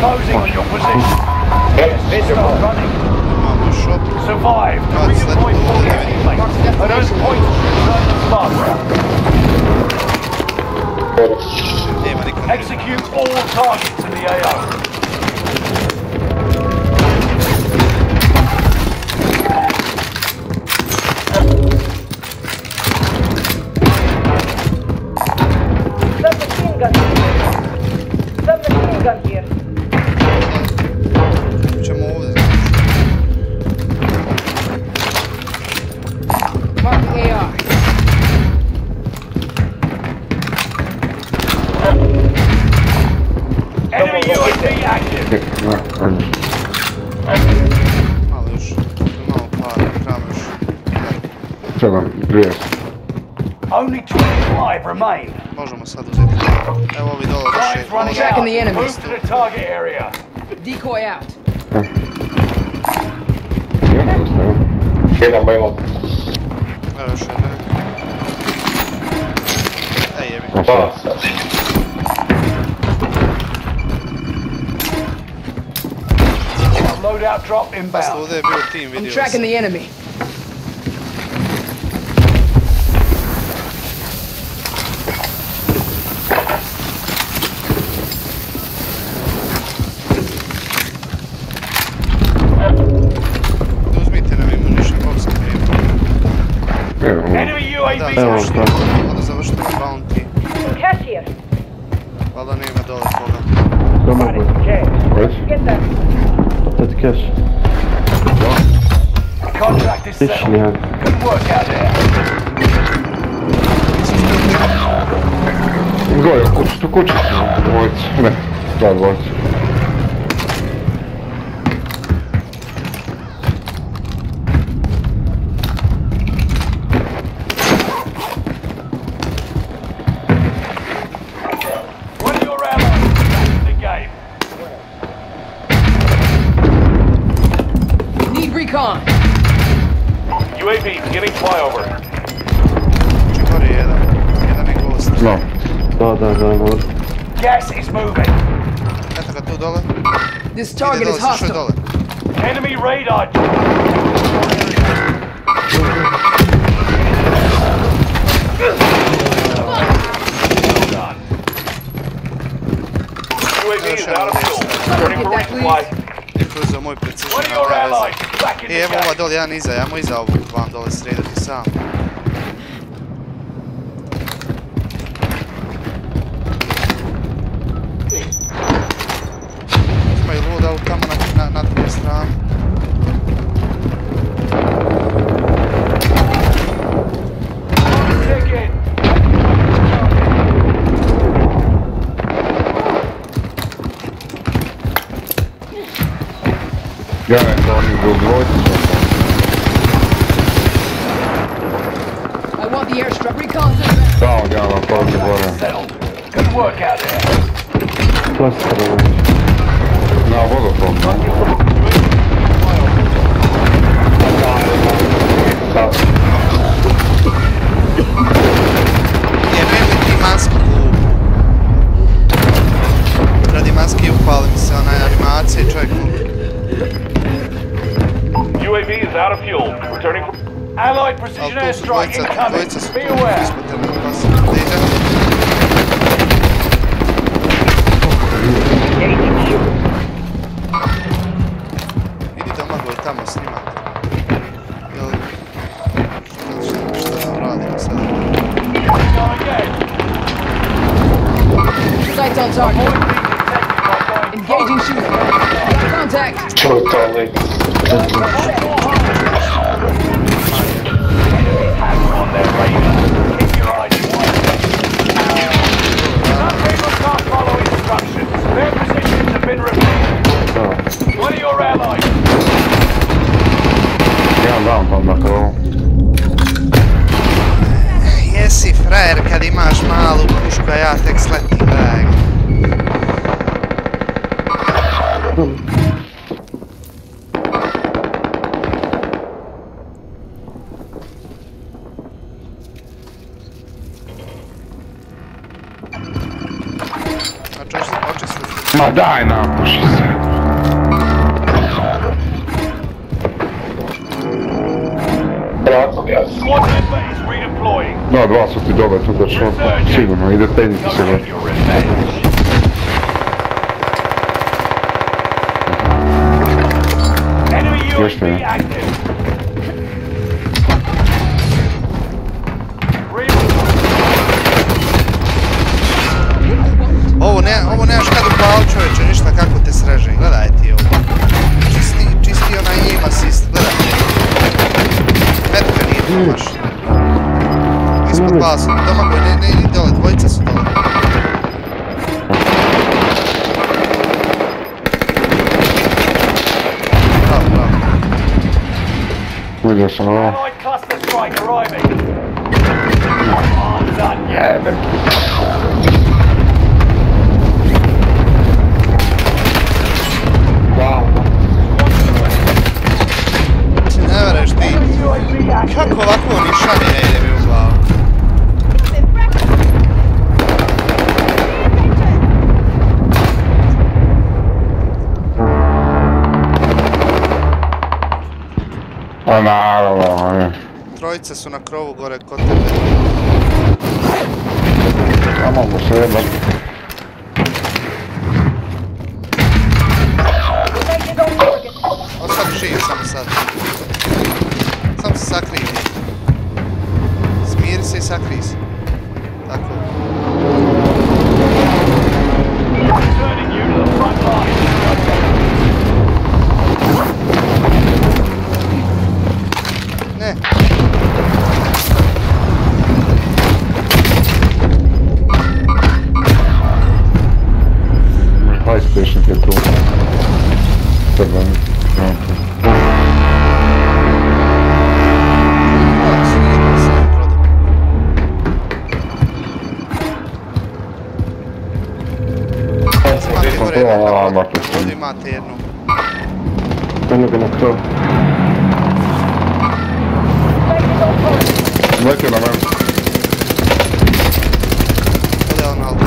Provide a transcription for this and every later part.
Closing on your position. It's not running. Survive. Redeploy full teammates. At those points, return to Sparta. Execute all targets in the AO. Only 25 remain. Możemy sobie zejść. Tracking the enemies. Move to the target area. Decoy out. Loadout drop inbound. I'm tracking the enemy. Evo šta. Ovo da završimo bounty. Vlada nema dole koga. Što mogu? Reći? Sad cash. Išli ja. Goj, što kuće? Dvojci. Ne, da dvojci. Gas is moving. This target is hostile. Enemy radar. UAV is out of fuel. Turning for resupply. One of your allies is back in the game. Yeah, I'm going to I want the airstrike recon. Oh, yeah, I'm going to water. Good work out there. Plus, no, water from radi maske upalim se onaj animacije čovjek UAV is out of fuel. Returning from Allied precision airstrike incoming. Be aware. Sights on target. Engaging shooter. Contact. Totally. Jesi frajer kad imaš malu pušku, a ja tek sletim drag. My die now, she said. Squad base redeploying. No, $20 туда шло. Сильно, и достанется сюда. Enemy active. Ovo nemaš kada upao čoveče, ništa kako te sreže, gledaj ti ovo. Čisti onaj aim assist, gledaj. Metka nije to baš. Ispod glasa, doma koji ne ide dole, dvojica su dole. Bravo, bravo. Vidio sam ovo. Jebe. Kako ovako nišanje ne ide mi u glavu? Pa naravno. Trojice su na krovu gore kod tebe. Ja mogu se jebati. Ostati živ samo sad. Sam se sakrij, smiri se I sakrij se, tako. Ne. High station je tu. Ovdje imate jednu. Jednoga na krv. Letio na mene. Ovdje je ono auto.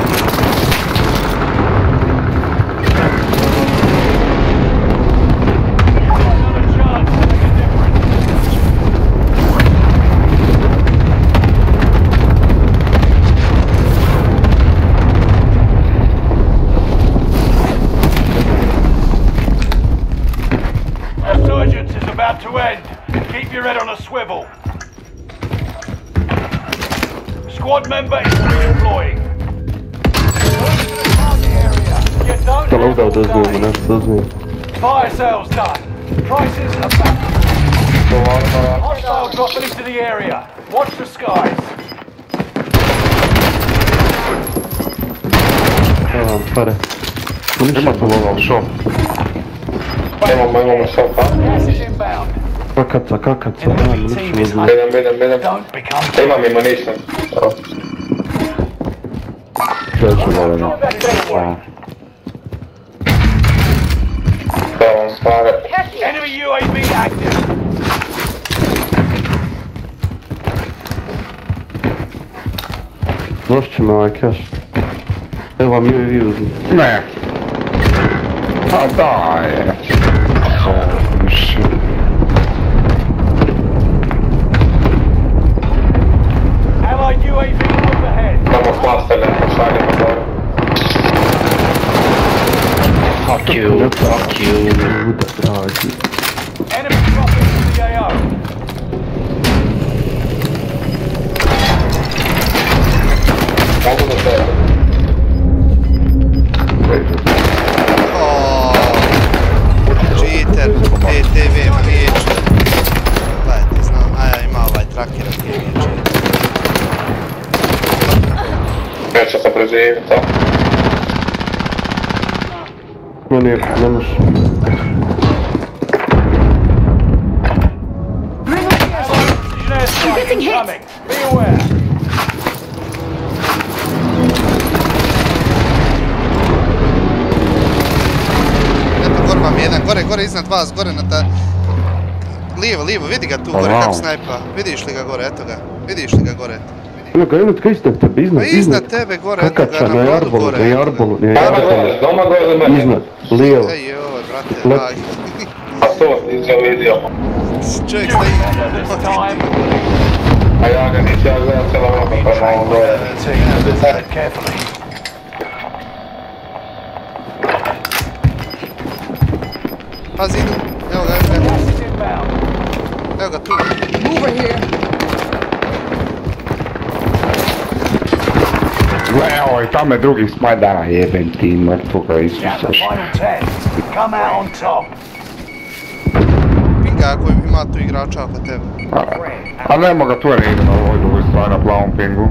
Squad member is redeploying. Hello, those fire sales done. Prices are back. Hostile dropping into the area. Watch the skies. I'm Kakaca, da imam I munition. Sve ću dovoljno. Da vam pare. Došli ću me ovaj cash. Evo vam UAV uzim. Ne. Pa daj. Oh shit. Fuck you, fuck you. Enemy dropping into the AO. Over the bed. Oh, cheater, ATV priječe. Gledaj, ti znam, a ja ima ovaj tracker od gdje priječe. Neće se preživiti, a? No nije, ne može. Eto, gore vam jedan, gore, gore, iznad vas, gore na ta... Lijevo, lijevo, vidi ga tu gore, kako snajpa. Vidiš li ga gore, eto ga. Vidiš li ga gore, eto. Na kraju mu tko iznad te, iznad, iznad tebe gore, kakača, na jarbolu, na jarbolu, na jarbolu, doma gore do mene, iznad, lijevo. Ej joj, brate, daj. A to ti se vidio. Čovjek staje, a ja ga nisam gledam se vam pa malo gore. Pazi, idu, evo ga, evo ga tu. Evo I tamo je drugi smajdana, jebem ti mrtvoga Isusaš. Pinga ako ima tu igrača oko tebe. A nemo ga tu jer idem na ovoj drugoj strani na plavom pingu.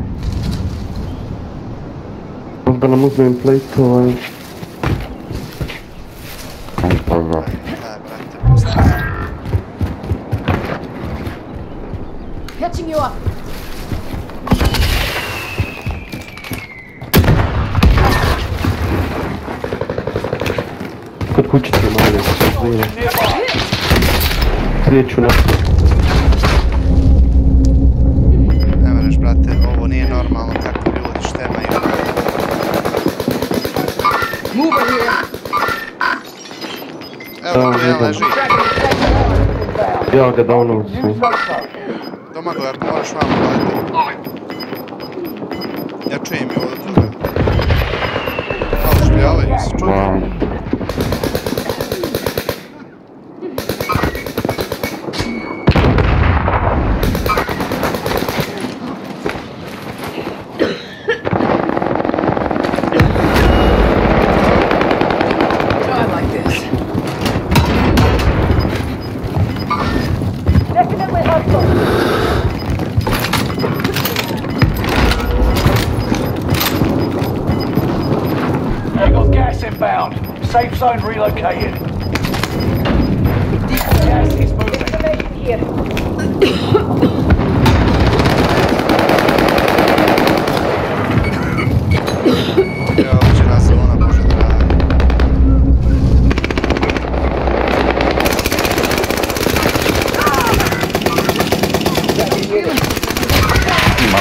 Možda nam uzmem plate ovaj. Pozdrav. Catching you up. Kod kućice male se slijeću nas. Ne vereš brate, ovo nije normalno kako ljudi štemaju. Evo ga ja leži. Ja ga downu su. Domagoj, ako moraš vam gledati. Ja čujem i ovdje druga. Malo špljavaju se, čujem. Safe zone relocated. Gas is moving. Information here. Ja, uopće nas ona može da radi. Ma